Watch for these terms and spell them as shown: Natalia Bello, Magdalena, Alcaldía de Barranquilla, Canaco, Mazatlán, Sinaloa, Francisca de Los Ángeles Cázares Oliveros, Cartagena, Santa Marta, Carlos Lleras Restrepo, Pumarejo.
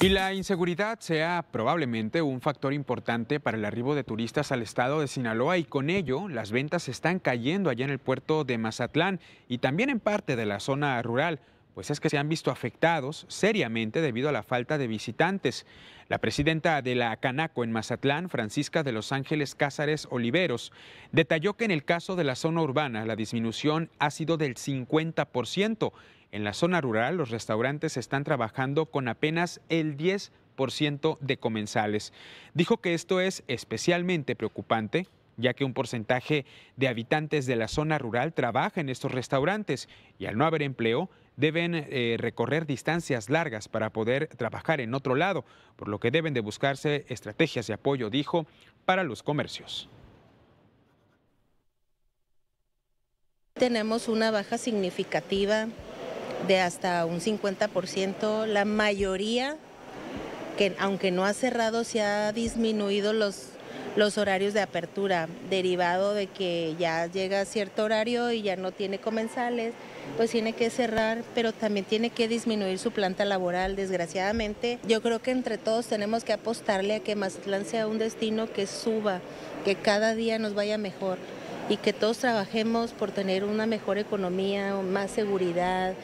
Y la inseguridad sea probablemente un factor importante para el arribo de turistas al estado de Sinaloa, y con ello las ventas están cayendo allá en el puerto de Mazatlán y también en parte de la zona rural, pues es que se han visto afectados seriamente debido a la falta de visitantes. La presidenta de la Canaco en Mazatlán, Francisca de Los Ángeles Cázares Oliveros, detalló que en el caso de la zona urbana la disminución ha sido del 50%. En la zona rural, los restaurantes están trabajando con apenas el 10% de comensales. Dijo que esto es especialmente preocupante, ya que un porcentaje de habitantes de la zona rural trabaja en estos restaurantes y al no haber empleo deben recorrer distancias largas para poder trabajar en otro lado, por lo que deben de buscarse estrategias de apoyo, dijo, para los comercios. Tenemos una baja significativa de hasta un 50%, la mayoría, que aunque no ha cerrado, se ha disminuido los horarios de apertura, derivado de que ya llega cierto horario y ya no tiene comensales, pues tiene que cerrar, pero también tiene que disminuir su planta laboral, desgraciadamente. Yo creo que entre todos tenemos que apostarle a que Mazatlán sea un destino que suba, que cada día nos vaya mejor, y que todos trabajemos por tener una mejor economía, más seguridad.